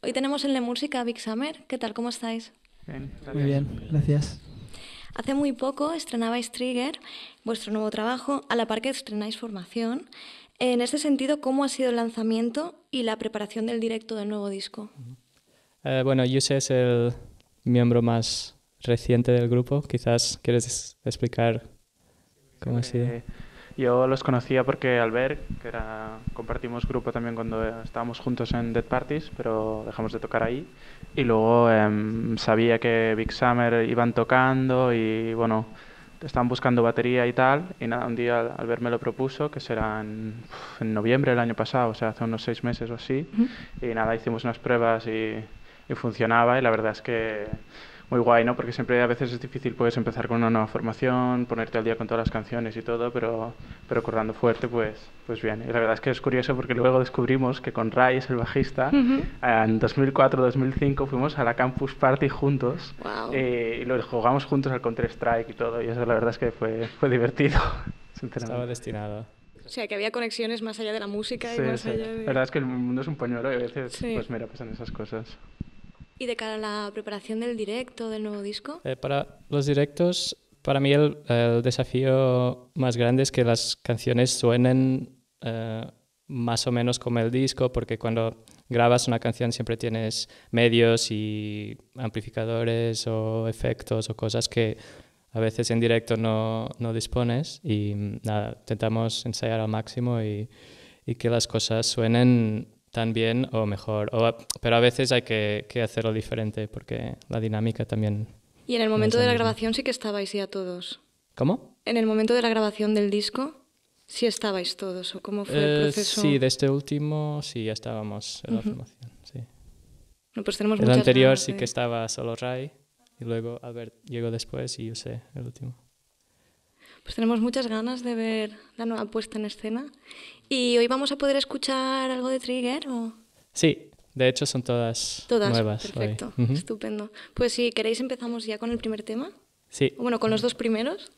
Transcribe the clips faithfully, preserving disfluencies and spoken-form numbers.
Hoy tenemos en Lemursic a Big Summer. ¿Qué tal? ¿Cómo estáis? Bien, gracias. Muy bien, gracias. Hace muy poco estrenabais Trigger, vuestro nuevo trabajo, a la par que estrenáis Formación. En este sentido, ¿cómo ha sido el lanzamiento y la preparación del directo del nuevo disco? Eh, bueno, Yuse es el miembro más reciente del grupo. Quizás quieres explicar cómo ha sido. Eh, yo los conocía porque Albert, que era, compartimos grupo también cuando estábamos juntos en Dead Parties, pero dejamos de tocar ahí. Y luego eh, sabía que Big Summer iban tocando y bueno, estaban buscando batería y tal, y nada, un día Albert me lo propuso, que será en, en noviembre del año pasado, o sea, hace unos seis meses o así, uh-huh. Y nada, hicimos unas pruebas y, y funcionaba, y la verdad es que muy guay, ¿no? Porque siempre a veces es difícil, puedes empezar con una nueva formación, ponerte al día con todas las canciones y todo, pero, pero currando fuerte, pues, pues bien. Y la verdad es que es curioso porque luego descubrimos que con Ray, el bajista, uh-huh. en dos mil cuatro dos mil cinco fuimos a la Campus Party juntos, wow. eh, y lo jugamos juntos al Counter-Strike y todo, y eso la verdad es que fue, fue divertido, sinceramente. Estaba destinado. O sea, que había conexiones más allá de la música sí, y más sí. allá de... La verdad es que el mundo es un pañuelo y a veces, sí. pues mira, pasan esas cosas. ¿Y de cara a la preparación del directo, del nuevo disco? Eh, para los directos, para mí el, el desafío más grande es que las canciones suenen eh, más o menos como el disco, porque cuando grabas una canción siempre tienes medios y amplificadores o efectos o cosas que a veces en directo no, no dispones. Y nada, intentamos ensayar al máximo y, y que las cosas suenen tan bien o mejor, o, pero a veces hay que, que hacerlo diferente porque la dinámica también... Y en el momento de la misma grabación sí que estabais ya todos. ¿Cómo? En el momento de la grabación del disco sí estabais todos, ¿o cómo fue eh, el proceso? Sí, de este último sí ya estábamos en uh-huh. la formación, sí. No, pues tenemos el anterior ganas, sí que estaba solo Ray y luego Albert llegó después y yo sé el último. Pues tenemos muchas ganas de ver la nueva puesta en escena. ¿Y hoy vamos a poder escuchar algo de Trigger? O... Sí, de hecho son todas, todas nuevas. Perfecto, hoy. Estupendo. Pues si queréis empezamos ya con el primer tema. Sí. Bueno, con los dos primeros.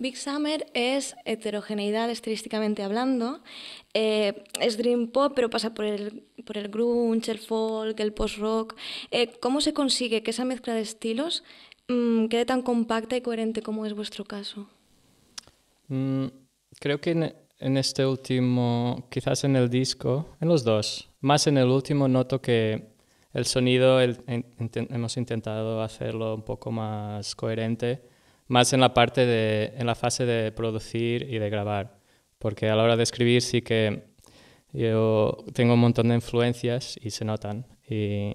Big Summer es heterogeneidad estilísticamente hablando, eh, es dream pop pero pasa por el, por el grunge, el folk, el post-rock. Eh, ¿Cómo se consigue que esa mezcla de estilos mmm, quede tan compacta y coherente como es vuestro caso? Mm, creo que en, en este último, quizás en el disco, en los dos, más en el último noto que el sonido el, en, intent, hemos intentado hacerlo un poco más coherente, más en la parte de, en la fase de producir y de grabar, porque a la hora de escribir sí que yo tengo un montón de influencias y se notan, y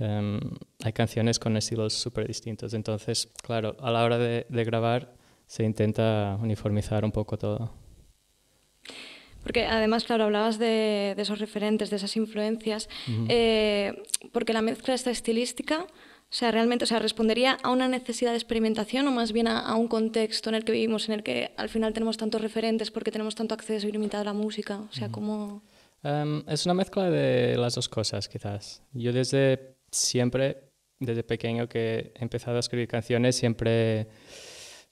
um, hay canciones con estilos súper distintos, entonces, claro, a la hora de, de grabar se intenta uniformizar un poco todo. Porque además, claro, hablabas de, de esos referentes, de esas influencias, uh-huh. eh, porque la mezcla esta estilística... O sea, realmente, o sea, ¿respondería a una necesidad de experimentación o más bien a, a un contexto en el que vivimos, en el que al final tenemos tantos referentes porque tenemos tanto acceso ilimitado a la música? O sea, ¿cómo...? Um, es una mezcla de las dos cosas, quizás. Yo desde siempre, desde pequeño que he empezado a escribir canciones, siempre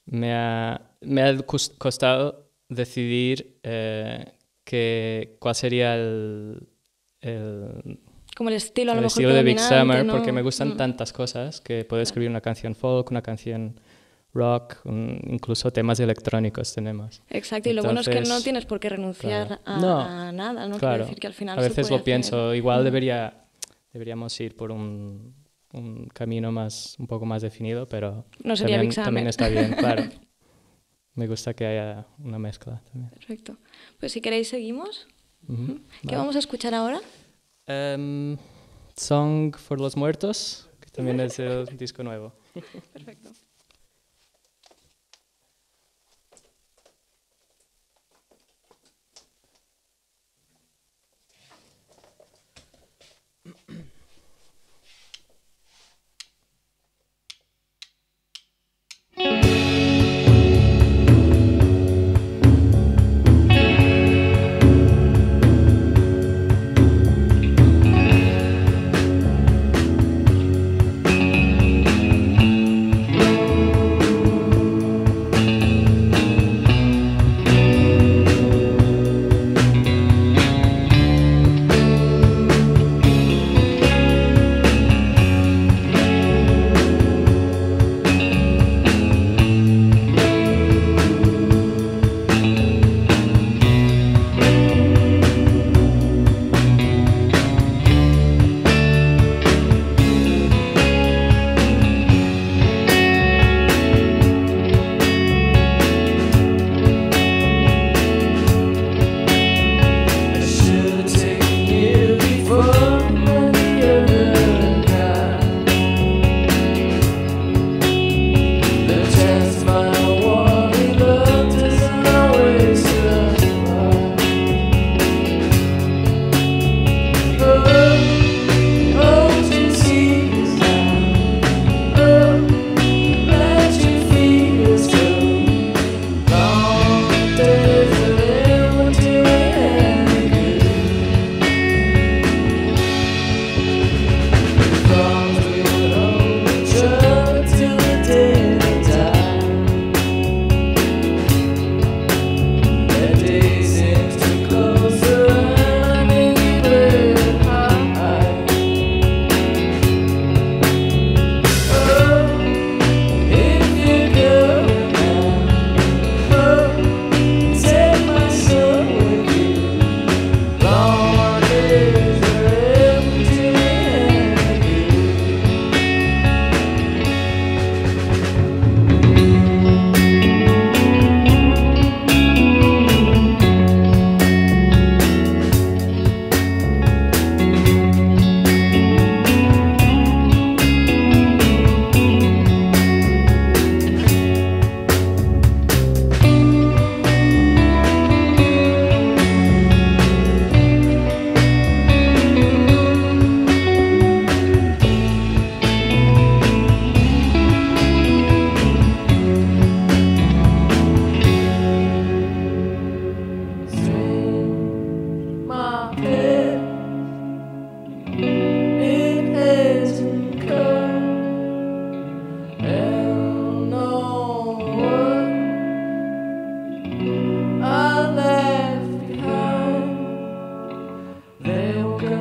me ha, me ha costado decidir eh, que, cuál sería el... el Como el estilo, a lo el mejor estilo de Big Summer, ¿no? Porque me gustan mm. tantas cosas que puedo escribir una canción folk, una canción rock, un, incluso temas electrónicos tenemos. Exacto, y lo Entonces, bueno es que no tienes por qué renunciar claro. a, no, a nada, ¿no? Claro, decir que al final a veces lo hacer. pienso, igual mm. debería, deberíamos ir por un, un camino más, un poco más definido, pero no sería también, Big Summer. también está bien, claro. Me gusta que haya una mezcla también. Perfecto. Pues si queréis seguimos. Mm-hmm. ¿Qué vale. vamos a escuchar ahora? Um, Song for los Muertos, que también es el disco nuevo. Perfecto.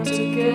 Thank you.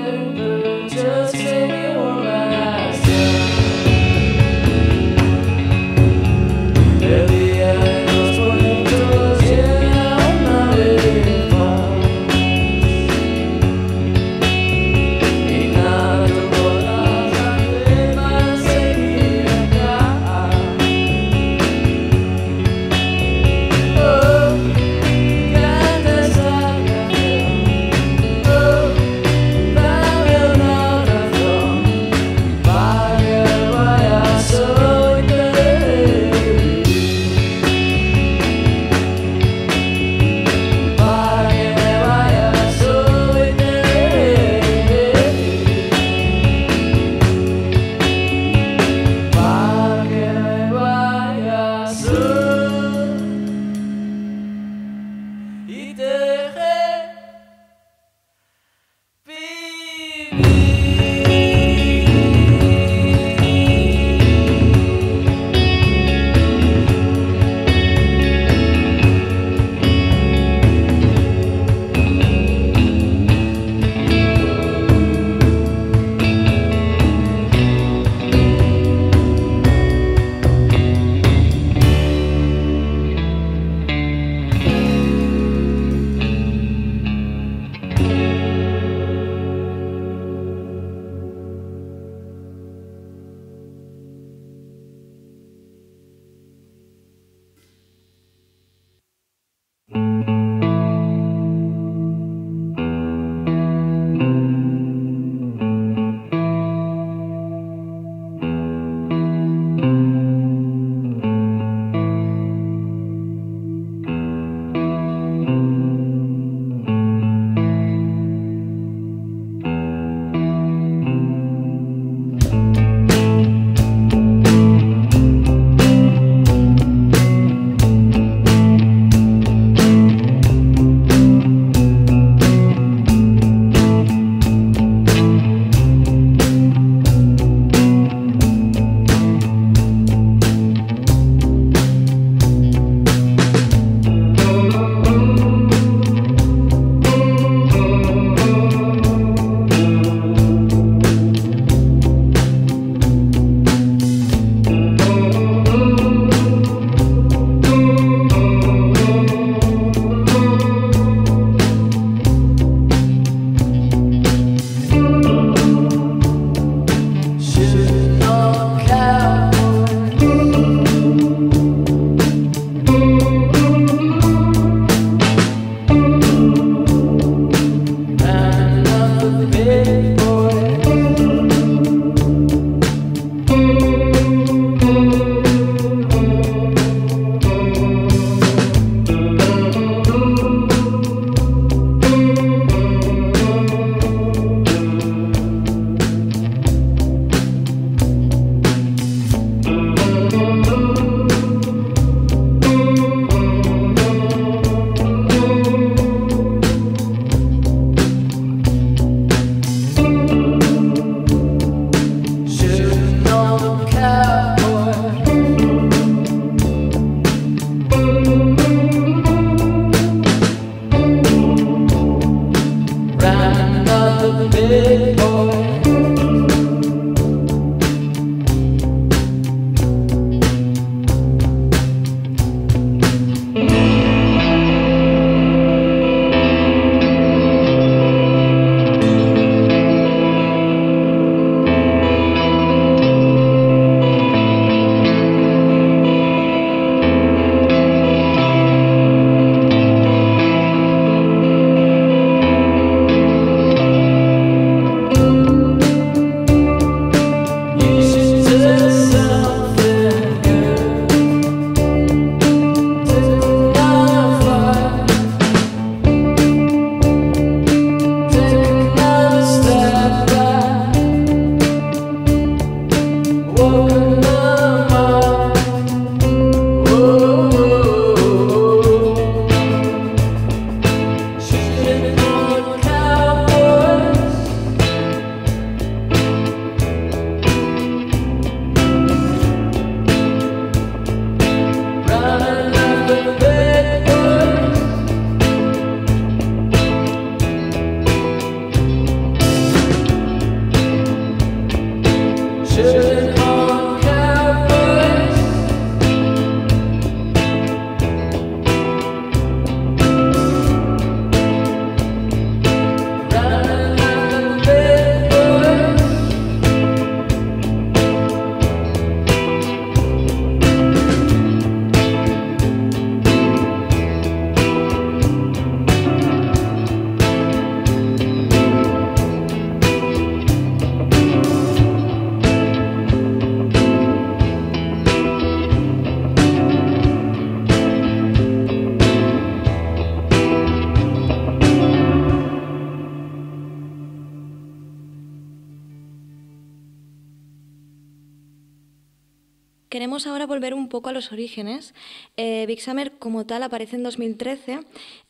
Queremos ahora volver un poco a los orígenes. Eh, Big Summer como tal aparece en dos mil trece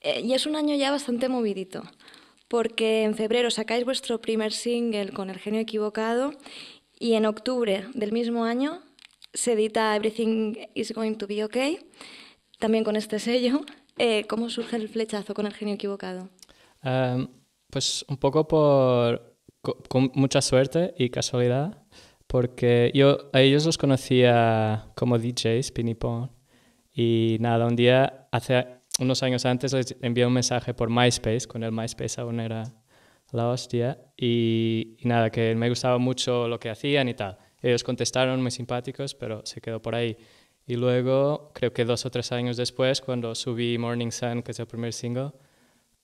eh, y es un año ya bastante movidito, porque en febrero sacáis vuestro primer single con El Genio Equivocado y en octubre del mismo año se edita Everything is Going to Be Okay, también con este sello. Eh, ¿Cómo surge el flechazo con El Genio Equivocado? Um, pues un poco por con mucha suerte y casualidad, porque yo a ellos los conocía como D Js, Pinipón, y nada, un día, hace unos años antes, les envié un mensaje por MySpace, con el MySpace aún era la hostia, y, y nada, que me gustaba mucho lo que hacían y tal. Ellos contestaron, muy simpáticos, pero se quedó por ahí. Y luego, creo que dos o tres años después, cuando subí Morning Sun, que es el primer single,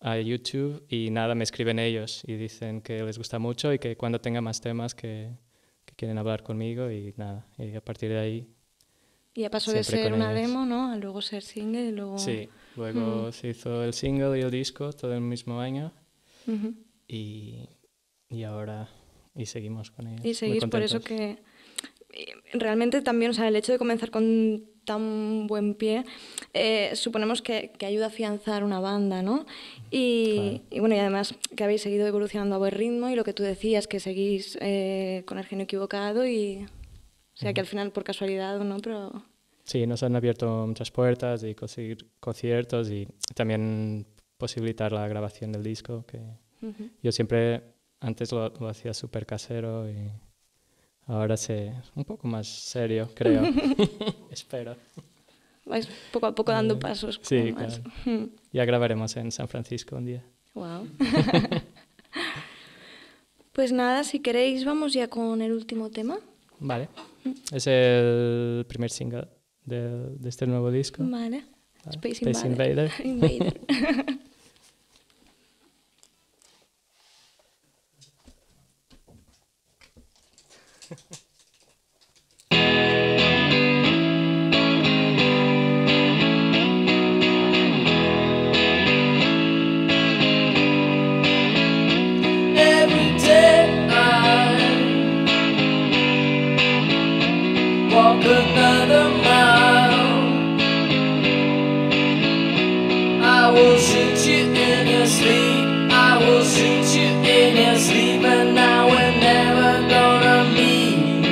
a YouTube, y nada, me escriben ellos y dicen que les gusta mucho y que cuando tenga más temas que, que quieren hablar conmigo y nada, y a partir de ahí... Y ya pasó de ser una ellos. demo, ¿no?, a luego ser single y luego... Sí, luego mm. se hizo el single y el disco todo el mismo año mm-hmm. y, y ahora... Y seguimos con ellos. Y seguís, por eso que... Realmente también, o sea, el hecho de comenzar con tan buen pie, eh, suponemos que, que ayuda a afianzar una banda, ¿no? Y, claro. y bueno, y además que habéis seguido evolucionando a buen ritmo y lo que tú decías, que seguís eh, con El Genio Equivocado y... O sea, mm. que al final por casualidad o no, pero... Sí, nos han abierto muchas puertas y conseguir conciertos y también posibilitar la grabación del disco, que mm-hmm. yo siempre... Antes lo, lo hacía súper casero y ahora sé un poco más serio, creo. Espero. Vais poco a poco dando eh, pasos. Sí, claro. Más. Ya grabaremos en San Francisco un día. Wow. Pues nada, si queréis vamos ya con el último tema. Vale. Es el primer single de, de este nuevo disco. Vale. vale. Space, Space Invader. Invader. Invader. Sleep, and now we're never gonna meet.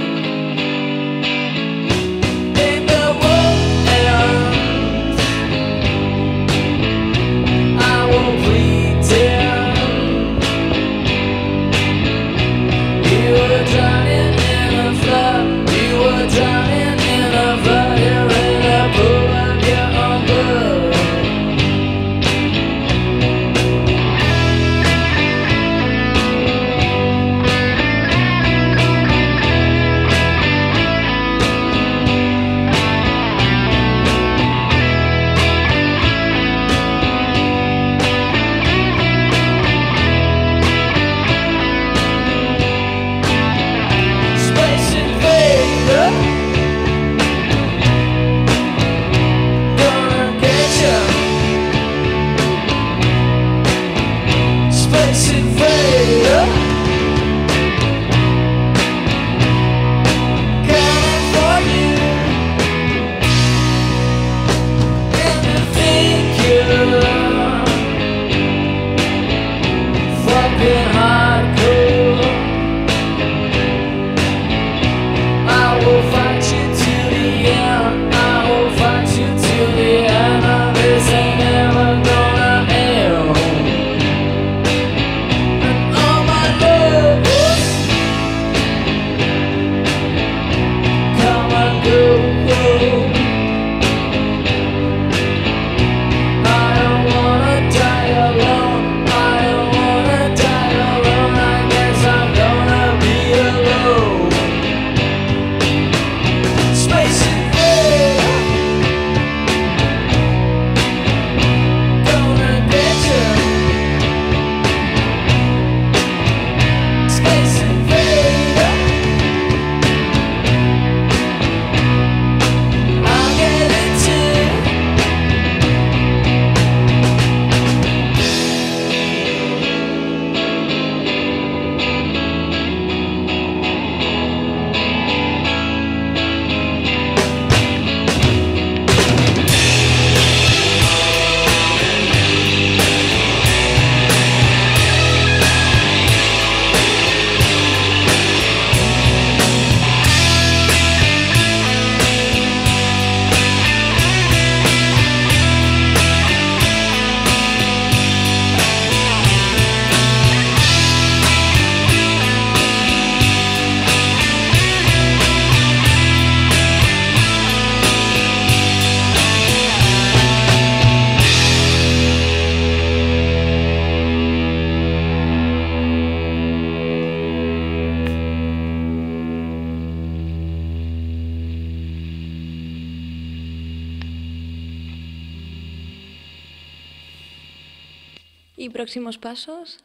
¿Y próximos pasos?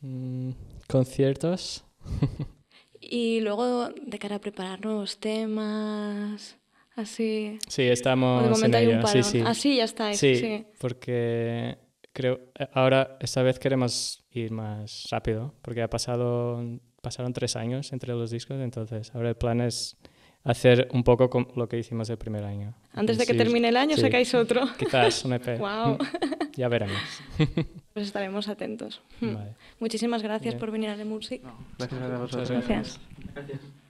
Mm, conciertos. Y luego, de cara a preparar nuevos temas, así... Sí, estamos en ello. Sí, sí. Así ya está. Sí, sí, porque creo... Ahora, esta vez queremos ir más rápido, porque ha pasado, pasaron tres años entre los discos, entonces ahora el plan es hacer un poco como lo que hicimos el primer año. Antes de que sí, termine el año, sí, sacáis otro. Quizás un E P. Wow. Ya veremos. Pues estaremos atentos. Vale. Muchísimas gracias. Bien. Por venir a Lemursic. No, gracias a vosotros. Gracias. Gracias.